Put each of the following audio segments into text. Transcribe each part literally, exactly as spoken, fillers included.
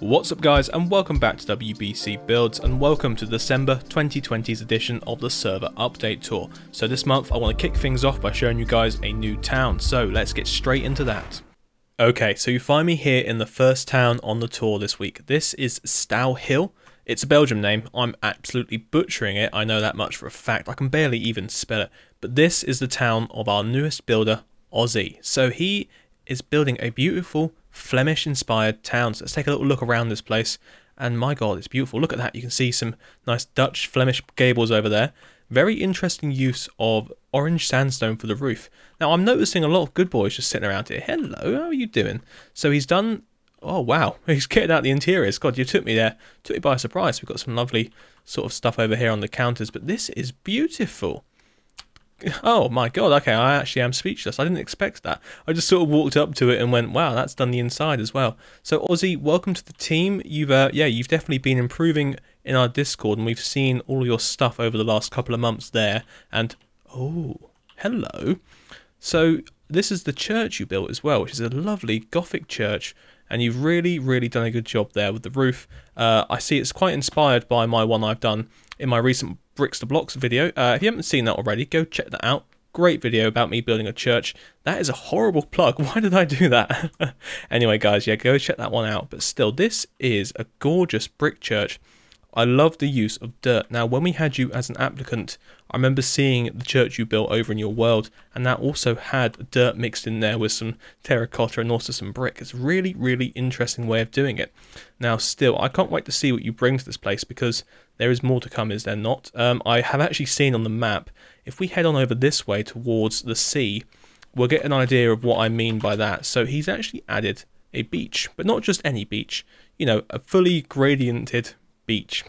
What's up guys, and welcome back to W B C Builds, and welcome to the December twenty twenty's edition of the server update tour. So this month I want to kick things off by showing you guys a new town, so let's get straight into that. Okay, so you find me here in the first town on the tour this week. This is Stalhille. It's a Belgian name. I'm absolutely butchering it, I know that much for a fact. I can barely even spell it. But this is the town of our newest builder, Ozzy. So he is building a beautiful Flemish inspired towns. Let's take a little look around this place, and my god, it's beautiful. Look at that, you can see some nice Dutch Flemish gables over there. Very interesting use of orange sandstone for the roof. Now I'm noticing a lot of good boys just sitting around here. Hello, how are you doing? So he's done, oh wow, he's kitted out the interiors. God, you took me there, took me by surprise. We've got some lovely sort of stuff over here on the counters, but this is beautiful. Oh my god, okay, I actually am speechless. I didn't expect that. I just sort of walked up to it and went, wow, that's done the inside as well. So Ozzy, welcome to the team. You've uh, yeah, you've definitely been improving in our Discord, and we've seen all your stuff over the last couple of months there. And oh, hello. So this is the church you built as well, which is a lovely Gothic church, and you've really, really done a good job there with the roof. Uh, I see it's quite inspired by my one I've done in my recent Bricks to Blocks video. Uh, if you haven't seen that already, go check that out. Great video about me building a church. That is a horrible plug. Why did I do that? Anyway, guys, yeah, go check that one out. But still, this is a gorgeous brick church. I love the use of dirt. Now, when we had you as an applicant, I remember seeing the church you built over in your world, and that also had dirt mixed in there with some terracotta and also some brick. It's a really, really interesting way of doing it. Now, still, I can't wait to see what you bring to this place, because there is more to come, is there not? Um, I have actually seen on the map, if we head on over this way towards the sea, we'll get an idea of what I mean by that. So he's actually added a beach, but not just any beach, you know, a fully gradiented beach.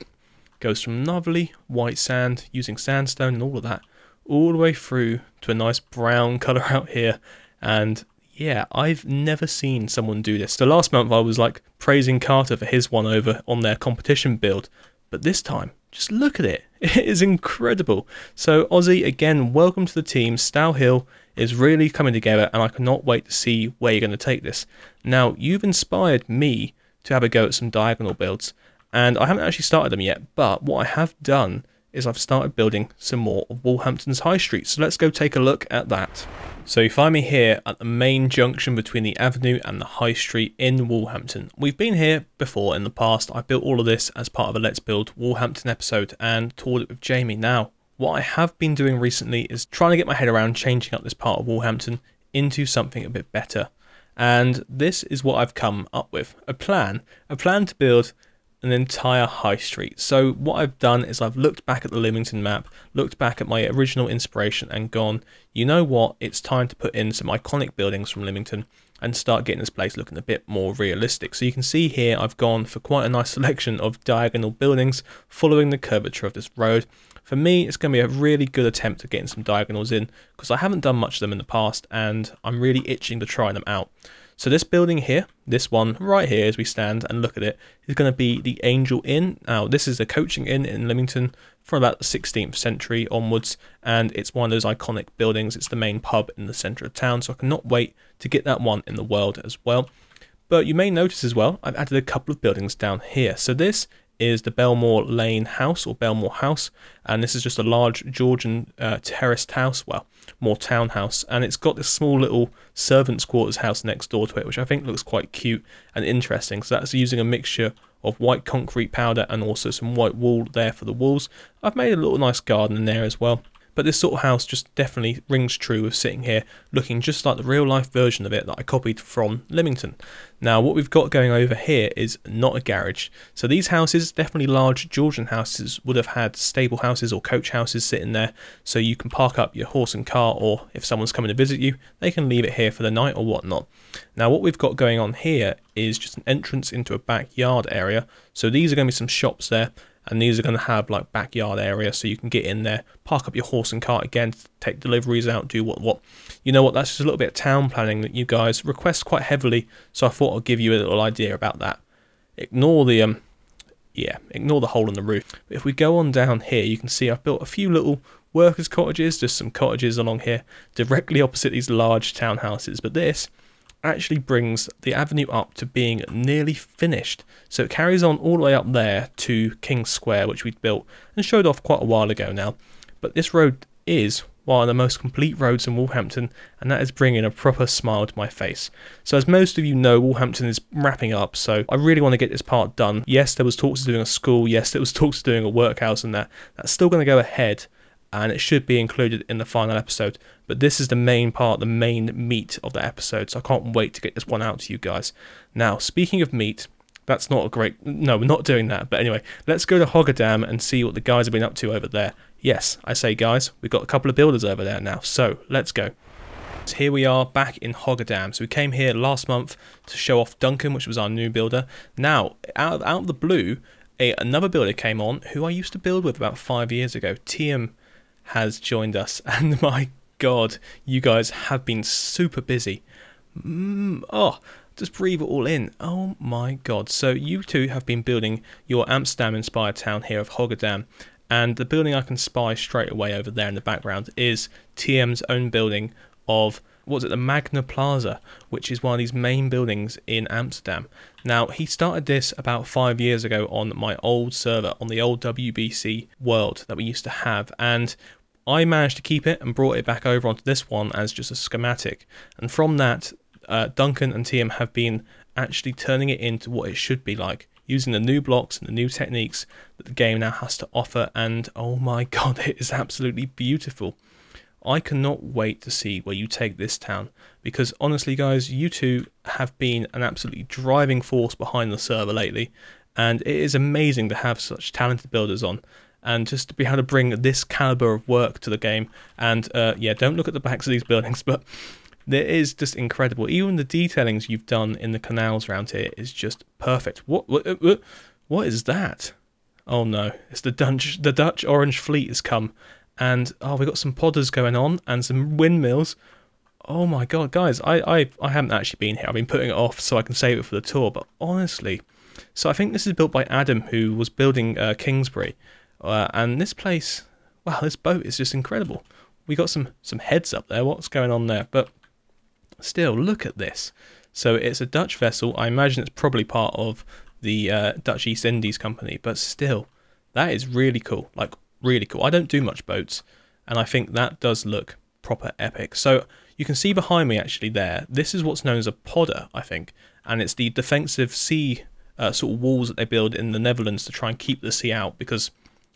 Goes from lovely white sand using sandstone and all of that all the way through to a nice brown color out here. And yeah, I've never seen someone do this. So last month I was like praising Carter for his one over on their competition build, but this time just look at it, it is incredible. So Ozzy, again, welcome to the team. Stalhille is really coming together, and I cannot wait to see where you're going to take this. Now, you've inspired me to have a go at some diagonal builds, and I haven't actually started them yet, but what I have done is I've started building some more of Walhampton's High Street. So let's go take a look at that. So you find me here at the main junction between the avenue and the High Street in Walhampton. We've been here before in the past. I built all of this as part of a Let's Build Walhampton episode and toured it with Jamie. Now, what I have been doing recently is trying to get my head around changing up this part of Walhampton into something a bit better. And this is what I've come up with, a plan, a plan to build an entire high street. So what I've done is I've looked back at the Lymington map, looked back at my original inspiration, and gone, you know what, it's time to put in some iconic buildings from Lymington and start getting this place looking a bit more realistic. So you can see here I've gone for quite a nice selection of diagonal buildings following the curvature of this road. For me, it's going to be a really good attempt at getting some diagonals in, because I haven't done much of them in the past and I'm really itching to try them out. So this building here, this one right here as we stand and look at it, is going to be the Angel Inn. Now, this is a coaching inn in Lymington from about the sixteenth century onwards, and it's one of those iconic buildings. It's the main pub in the centre of town, so I cannot wait to get that one in the world as well. But you may notice as well, I've added a couple of buildings down here. So this is the Belmore Lane House, or Belmore House, and this is just a large Georgian uh, terraced house, well, more townhouse, and it's got this small little servants' quarters house next door to it, which I think looks quite cute and interesting. So that's using a mixture of white concrete powder and also some white wool there for the walls. I've made a little nice garden in there as well, but this sort of house just definitely rings true of sitting here looking just like the real life version of it that I copied from Lymington. Now, what we've got going over here is not a garage. So these houses, definitely large Georgian houses, would have had stable houses or coach houses sitting there, so you can park up your horse and car, or if someone's coming to visit you, they can leave it here for the night or whatnot. Now, what we've got going on here is just an entrance into a backyard area. So these are going to be some shops there, and these are going to have like backyard area, so you can get in there, park up your horse and cart again, take deliveries out, do what what. You know what, that's just a little bit of town planning that you guys request quite heavily, so I thought I'd give you a little idea about that. Ignore the, um, yeah, ignore the hole in the roof. But if we go on down here, you can see I've built a few little workers' cottages, just some cottages along here, directly opposite these large townhouses. But this actually brings the avenue up to being nearly finished. So it carries on all the way up there to King's Square, which we built and showed off quite a while ago now. But this road is one of the most complete roads in Walhampton, and that is bringing a proper smile to my face. So as most of you know, Walhampton is wrapping up, so I really want to get this part done. Yes, there was talks of doing a school, yes, there was talks of doing a workhouse and that. That's still going to go ahead, and it should be included in the final episode. But this is the main part, the main meat of the episode, so I can't wait to get this one out to you guys. Now, speaking of meat, that's not a great... No, we're not doing that. But anyway, let's go to Hoogedam and see what the guys have been up to over there. Yes, I say guys, we've got a couple of builders over there now, so let's go. So here we are back in Hoogedam. So we came here last month to show off Duncan, which was our new builder. Now, out of, out of the blue, a, another builder came on who I used to build with about five years ago. Tiam has joined us, and my god, you guys have been super busy. Mm, oh, just breathe it all in. Oh my god. So you two have been building your Amsterdam-inspired town here of Hoogedam. And the building I can spy straight away over there in the background is T M's own building of, what was it, the Magna Plaza, which is one of these main buildings in Amsterdam. Now, he started this about five years ago on my old server, on the old W B C World that we used to have, and I managed to keep it and brought it back over onto this one as just a schematic. And from that, uh, Duncan and Tiam have been actually turning it into what it should be like, using the new blocks and the new techniques that the game now has to offer, and oh my god, it is absolutely beautiful. I cannot wait to see where you take this town, because honestly guys, you two have been an absolutely driving force behind the server lately, and it is amazing to have such talented builders on, and just to be able to bring this calibre of work to the game. And uh, yeah, don't look at the backs of these buildings, but it is just incredible. Even the detailings you've done in the canals around here is just perfect. What what, what is that? Oh no, it's the Dutch, the Dutch Orange Fleet has come. And oh, we've got some podders going on and some windmills. Oh my god, guys, I, I, I haven't actually been here. I've been putting it off so I can save it for the tour, but honestly. So I think this is built by Adam, who was building uh, Kingsbury. Uh, and this place, wow, this boat is just incredible. We got some, some heads up there. What's going on there? But still, look at this. So it's a Dutch vessel. I imagine it's probably part of the uh, Dutch East Indies Company, but still, that is really cool. Like, really cool. I don't do much boats, and I think that does look proper epic. So you can see behind me, actually, there, this is what's known as a podder, I think, and it's the defensive sea uh, sort of walls that they build in the Netherlands to try and keep the sea out, because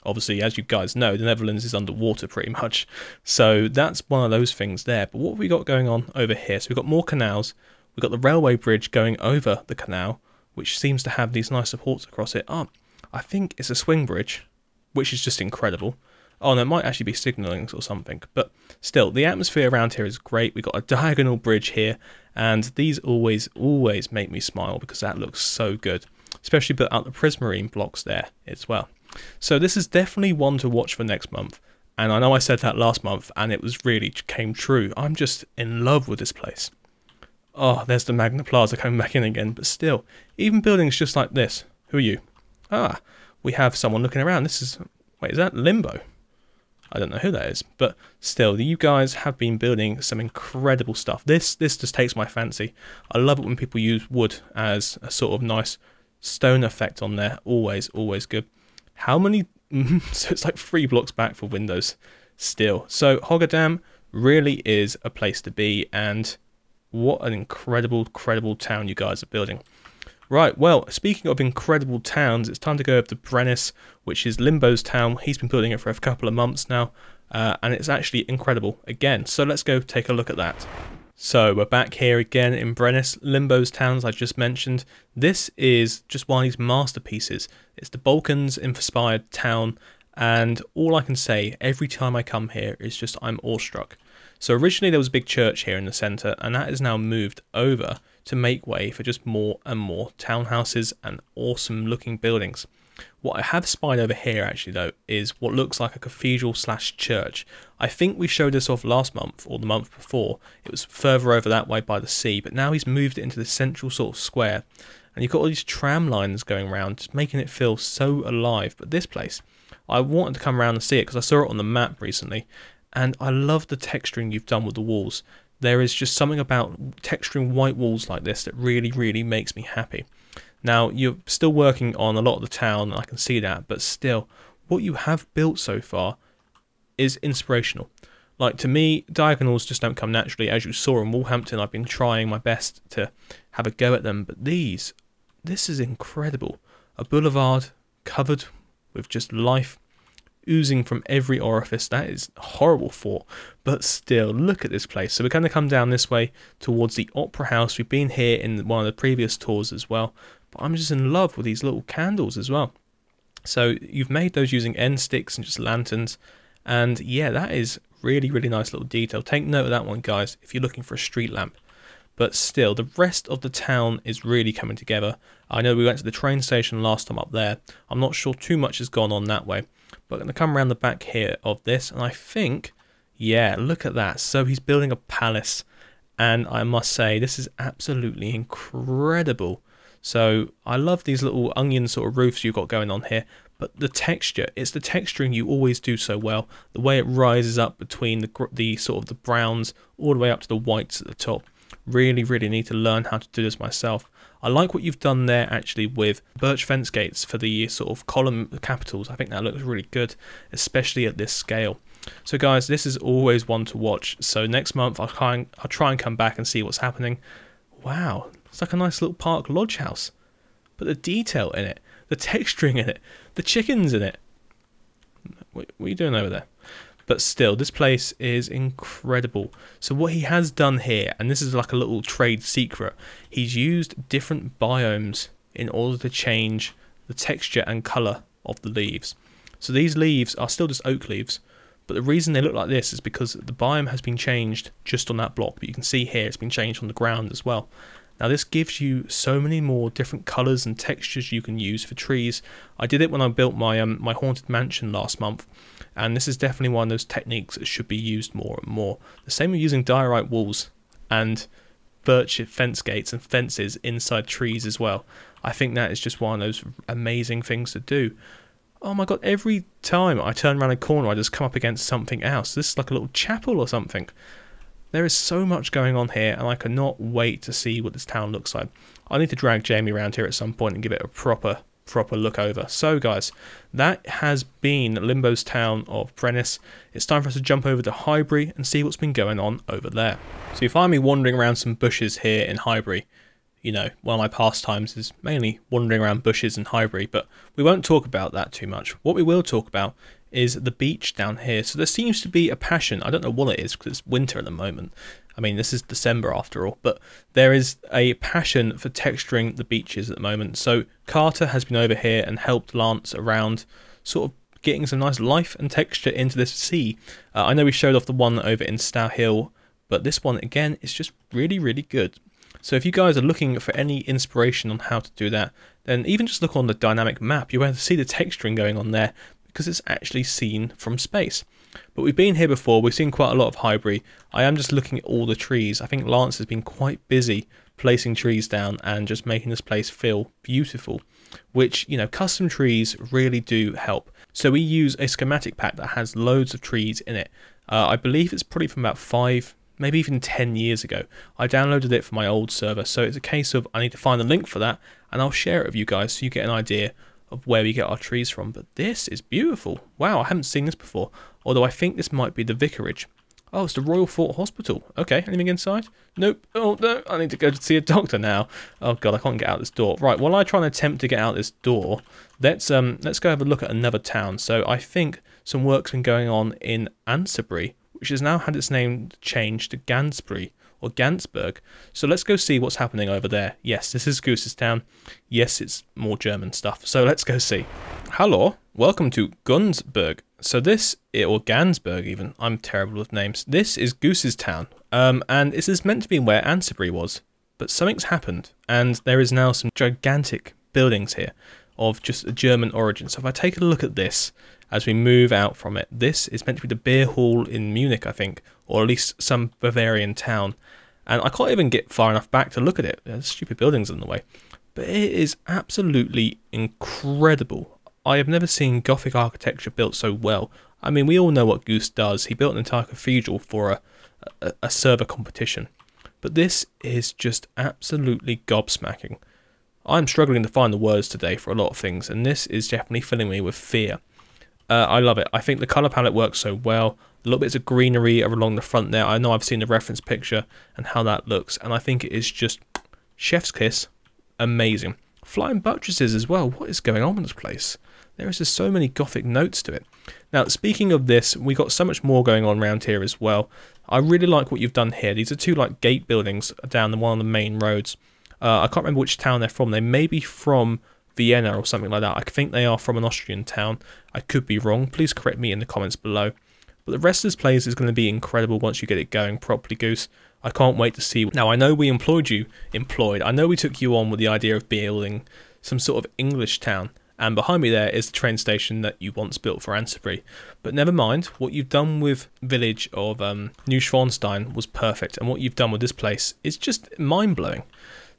obviously, as you guys know, the Netherlands is underwater pretty much. So that's one of those things there. But what have we got going on over here? So we've got more canals. We've got the railway bridge going over the canal, which seems to have these nice supports across it. Oh, I think it's a swing bridge, which is just incredible. Oh, and it might actually be signallings or something. But still, the atmosphere around here is great. We've got a diagonal bridge here. And these always, always make me smile because that looks so good. Especially put out the prismarine blocks there as well. So this is definitely one to watch for next month, and I know I said that last month, and it was really came true. I'm just in love with this place. Oh, there's the Magna Plaza coming back in again, but still, even buildings just like this. Who are you? Ah, we have someone looking around. This is, wait, is that Limbo? I don't know who that is, but still, you guys have been building some incredible stuff. This, this just takes my fancy. I love it when people use wood as a sort of nice stone effect on there. Always, always good. How many? So it's like three blocks back for Windows still. So Hoogedam really is a place to be, and what an incredible, incredible town you guys are building. Right, well, speaking of incredible towns, it's time to go up to Breznice, which is Limbo's town. He's been building it for a couple of months now, uh, and it's actually incredible again. So let's go take a look at that. So we're back here again in Breznice, Limbo's town, as I just mentioned. This is just one of these masterpieces. It's the Balkans-inspired town, and all I can say every time I come here is just I'm awestruck. So originally there was a big church here in the centre, and that is now moved over to make way for just more and more townhouses and awesome-looking buildings. What I have spied over here, actually, though, is what looks like a cathedral slash church. I think we showed this off last month, or the month before. It was further over that way by the sea, but now he's moved it into the central sort of square. And you've got all these tram lines going around, just making it feel so alive. But this place, I wanted to come around and see it, because I saw it on the map recently. And I love the texturing you've done with the walls. There is just something about texturing white walls like this that really, really makes me happy. Now, you're still working on a lot of the town, I can see that, but still, what you have built so far is inspirational. Like, to me, diagonals just don't come naturally. As you saw in Walhampton, I've been trying my best to have a go at them, but these, this is incredible. A boulevard covered with just life, oozing from every orifice. That is horrible for, but still, look at this place. So we're going to come down this way towards the Opera House. We've been here in one of the previous tours as well, but I'm just in love with these little candles as well. So you've made those using end sticks and just lanterns, and yeah, that is really, really nice little detail. Take note of that one, guys, if you're looking for a street lamp. But still, the rest of the town is really coming together. I know we went to the train station last time up there. I'm not sure too much has gone on that way. But I'm going to come around the back here of this, and I think, yeah, look at that. So he's building a palace, and I must say, this is absolutely incredible. So I love these little onion sort of roofs you've got going on here. But the texture, it's the texturing you always do so well. The way it rises up between the, the sort of the browns all the way up to the whites at the top. Really, really need to learn how to do this myself. I like what you've done there actually with birch fence gates for the sort of column capitals. I think that looks really good, especially at this scale. So guys, this is always one to watch. So next month I'll try and, I'll try and come back and see what's happening. Wow, it's like a nice little park lodge house. But the detail in it, the texturing in it, the chickens in it. What, what are you doing over there? But still, this place is incredible. So what he has done here, and this is like a little trade secret, he's used different biomes in order to change the texture and colour of the leaves. So these leaves are still just oak leaves, but the reason they look like this is because the biome has been changed just on that block. But you can see here it's been changed on the ground as well. Now this gives you so many more different colours and textures you can use for trees. I did it when I built my um, my haunted mansion last month, and this is definitely one of those techniques that should be used more and more. The same with using diorite walls and birch fence gates and fences inside trees as well. I think that is just one of those amazing things to do. Oh my god, every time I turn around a corner I just come up against something else. This is like a little chapel or something. There is so much going on here, and I cannot wait to see what this town looks like. I need to drag Jamie around here at some point and give it a proper, proper look over. So guys, that has been Limbo's town of Breznice. It's time for us to jump over to Highbury and see what's been going on over there. So you find me wandering around some bushes here in Highbury. You know, one of my pastimes is mainly wandering around bushes in Highbury, but we won't talk about that too much. What we will talk about is the beach down here. So there seems to be a passion. I don't know what it is because it's winter at the moment. I mean, this is December after all, but there is a passion for texturing the beaches at the moment. So Carter has been over here and helped Lance around sort of getting some nice life and texture into this sea. Uh, I know we showed off the one over in Stalhille, but this one again is just really, really good. So if you guys are looking for any inspiration on how to do that, then even just look on the dynamic map. You're going to see the texturing going on there, because it's actually seen from space. But we've been here before, we've seen quite a lot of Highbury. I am just looking at all the trees. I think Lance has been quite busy placing trees down and just making this place feel beautiful, which, you know, custom trees really do help. So we use a schematic pack that has loads of trees in it. Uh, I believe it's probably from about five, maybe even ten years ago. I downloaded it from my old server, so it's a case of I need to find the link for that, and I'll share it with you guys so you get an idea of where we get our trees from. But this is beautiful. Wow, I haven't seen this before, although I think this might be the vicarage. Oh, it's the Royal Fort Hospital. Okay, anything inside? Nope. Oh no, I need to go to see a doctor now. Oh god, I can't get out this door. Right, while I try and attempt to get out this door, let's um let's go have a look at another town. So I think some work's been going on in Ansebury, which has now had its name changed to Gänsberg or Gänsberg. So let's go see what's happening over there. Yes, this is Goose's town. Yes, it's more German stuff. So let's go see. Hello, welcome to Gänsberg. So this, or Gänsberg even, I'm terrible with names. This is Goose's town, um, and this is meant to be where Ansebury was, but something's happened, and there is now some gigantic buildings here of just a German origin. So if I take a look at this, as we move out from it, this is meant to be the beer hall in Munich, I think, or at least some Bavarian town. And I can't even get far enough back to look at it. There's stupid buildings in the way. But it is absolutely incredible. I have never seen Gothic architecture built so well. I mean, we all know what Goose does. He built an entire cathedral for a, a, a server competition. But this is just absolutely gobsmacking. I'm struggling to find the words today for a lot of things, and this is definitely filling me with fear. Uh, I love it. I think the colour palette works so well. The little bits of greenery are along the front there. I know I've seen the reference picture and how that looks, and I think it is just chef's kiss. Amazing. Flying buttresses as well. What is going on with this place? There is just so many gothic notes to it. Now, speaking of this, we got so much more going on around here as well. I really like what you've done here. These are two like gate buildings down the one on the main roads. Uh, I can't remember which town they're from. They may be from Vienna or something like that. I think they are from an Austrian town. I could be wrong. Please correct me in the comments below. But the rest of this place is going to be incredible once you get it going properly, Goose. I can't wait to see. Now, I know we employed you. Employed. I know we took you on with the idea of building some sort of English town. And behind me there is the train station that you once built for Ansebury. But never mind, what you've done with village of um, New Schwanstein was perfect. And what you've done with this place is just mind-blowing.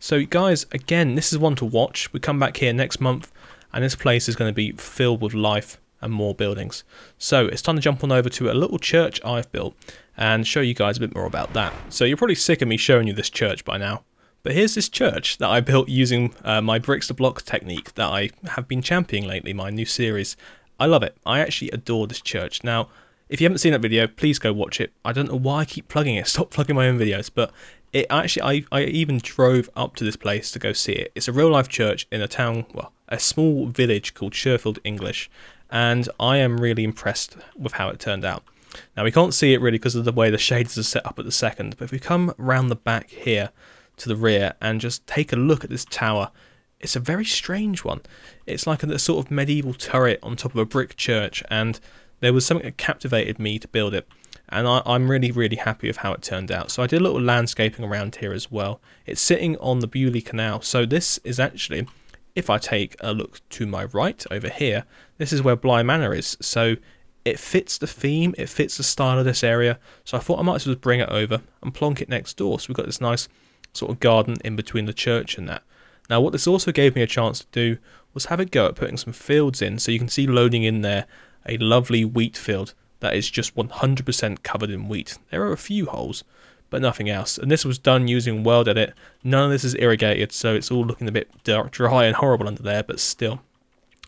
So guys, again, this is one to watch. We come back here next month and this place is going to be filled with life and more buildings. So it's time to jump on over to a little church I've built and show you guys a bit more about that. So you're probably sick of me showing you this church by now. But here's this church that I built using uh, my bricks to blocks technique that I have been championing lately, my new series. I love it. I actually adore this church. Now, if you haven't seen that video, please go watch it. I don't know why I keep plugging it. Stop plugging my own videos. But it actually, I, I even drove up to this place to go see it. It's a real life church in a town, well, a small village called Sherfield English. And I am really impressed with how it turned out. Now, we can't see it really because of the way the shades are set up at the second. But if we come round the back here, to the rear, and just take a look at this tower. It's a very strange one. It's like a sort of medieval turret on top of a brick church, and there was something that captivated me to build it, and I, I'm really really happy with how it turned out. So I did a little landscaping around here as well. It's sitting on the Beaulieu Canal, so this is actually, if I take a look to my right over here, this is where Bly Manor is, so it fits the theme, it fits the style of this area, so I thought I might as well bring it over and plonk it next door. So we've got this nice sort of garden in between the church and that. Now what this also gave me a chance to do was have a go at putting some fields in, so you can see loading in there a lovely wheat field that is just one hundred percent covered in wheat. There are a few holes but nothing else, and this was done using World Edit. None of this is irrigated, so it's all looking a bit dark, dry and horrible under there, but still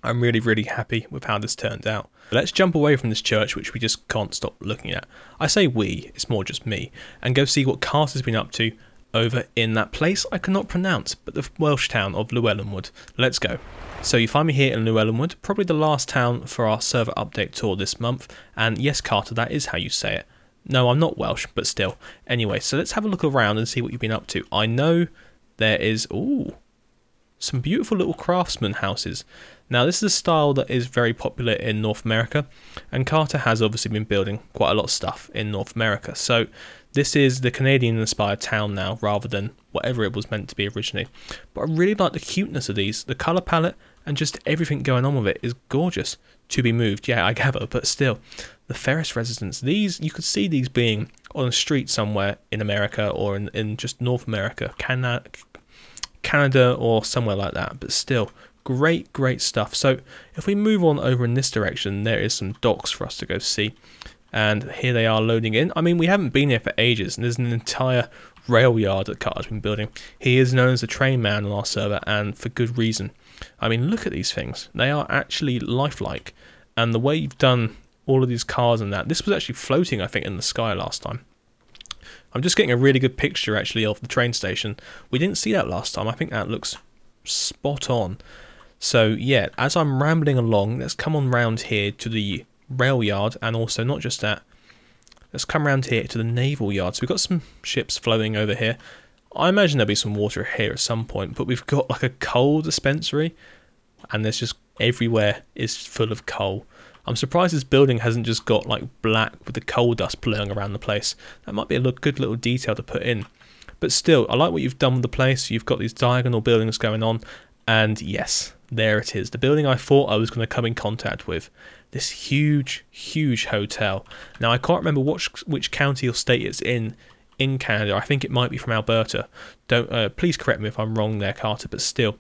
I'm really really happy with how this turned out. But let's jump away from this church, which we just can't stop looking at. I say we, it's more just me, and go see what Carter's been up to over in that place I cannot pronounce, but the Welsh town of Llewellynwood. Let's go. So you find me here in Llewellynwood, probably the last town for our server update tour this month. And yes, Carter, that is how you say it. No, I'm not Welsh, but still. Anyway, so let's have a look around and see what you've been up to. I know there is, ooh, some beautiful little craftsman houses. Now this is a style that is very popular in North America, and Carter has obviously been building quite a lot of stuff in North America. So this is the Canadian inspired town now, rather than whatever it was meant to be originally. But I really like the cuteness of these, the colour palette, and just everything going on with it is gorgeous. To be moved, yeah, I gather, but still. The Ferris residence, these, you could see these being on a street somewhere in America, or in, in just North America, Canada, Canada or somewhere like that, but still. Great, great stuff. So if we move on over in this direction, there is some docks for us to go see. And here they are loading in. I mean, we haven't been here for ages, and there's an entire rail yard that Carter's been building. He is known as the train man on our server, and for good reason. I mean, look at these things. They are actually lifelike. And the way you've done all of these cars and that, this was actually floating, I think, in the sky last time. I'm just getting a really good picture, actually, of the train station. We didn't see that last time. I think that looks spot on. So yeah, as I'm rambling along, let's come on round here to the rail yard, and also not just that, let's come round here to the naval yard. So we've got some ships flowing over here. I imagine there'll be some water here at some point, but we've got like a coal dispensary, and there's just everywhere is full of coal. I'm surprised this building hasn't just got like black with the coal dust blowing around the place. That might be a good little detail to put in. But still, I like what you've done with the place. You've got these diagonal buildings going on, and yes, there it is, the building I thought I was going to come in contact with. This huge, huge hotel. Now, I can't remember which, which county or state it's in in Canada. I think it might be from Alberta. Don't uh, please correct me if I'm wrong there, Carter, but still,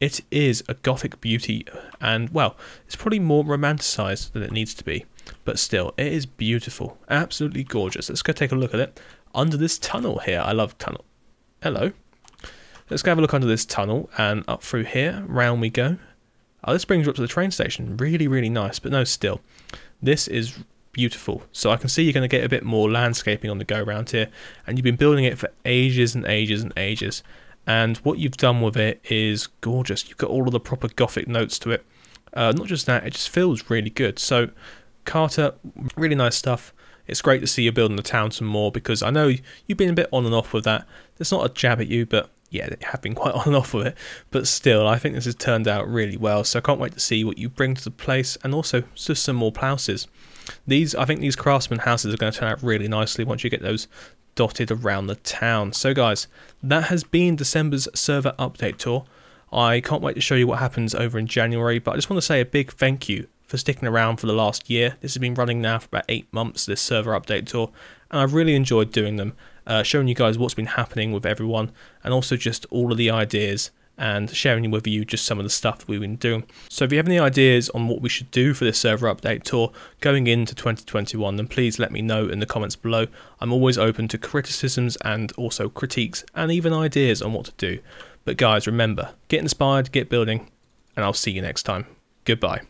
it is a gothic beauty, and, well, it's probably more romanticised than it needs to be. But still, it is beautiful. Absolutely gorgeous. Let's go take a look at it. Under this tunnel here. I love tunnel. Hello. Let's go have a look under this tunnel and up through here. Round we go. Oh, this brings you up to the train station. Really, really nice. But no, still. This is beautiful. So I can see you're going to get a bit more landscaping on the go round here. And you've been building it for ages and ages and ages. And what you've done with it is gorgeous. You've got all of the proper Gothic notes to it. Uh, not just that, it just feels really good. So Carter, really nice stuff. It's great to see you building the town some more, because I know you've been a bit on and off with that. It's not a jab at you, but yeah, they have been quite on and off with it. But still, I think this has turned out really well. So I can't wait to see what you bring to the place, and also just some more houses. These, I think these craftsman houses are going to turn out really nicely once you get those dotted around the town. So guys, that has been December's server update tour. I can't wait to show you what happens over in January, but I just want to say a big thank you for sticking around for the last year. This has been running now for about eight months, this server update tour, and I've really enjoyed doing them, uh, showing you guys what's been happening with everyone, and also just all of the ideas, and sharing with you just some of the stuff we've been doing. So if you have any ideas on what we should do for this server update tour going into twenty twenty-one, then please let me know in the comments below. I'm always open to criticisms and also critiques, and even ideas on what to do. But guys, remember, get inspired, get building, and I'll see you next time. Goodbye.